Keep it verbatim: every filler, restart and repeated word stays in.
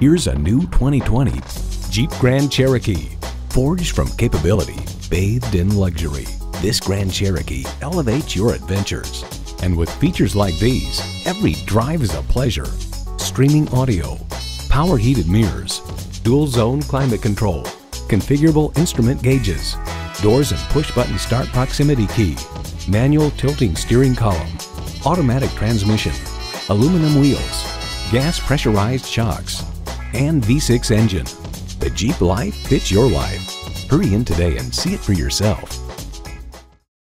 Here's a new twenty twenty Jeep Grand Cherokee. Forged from capability, bathed in luxury, this Grand Cherokee elevates your adventures. And with features like these, every drive is a pleasure. Streaming audio, power heated mirrors, dual zone climate control, configurable instrument gauges, doors and push button start proximity key, manual tilting steering column, automatic transmission, aluminum wheels, gas pressurized shocks, and V six engine. The Jeep life fits your life. Hurry in today and see it for yourself.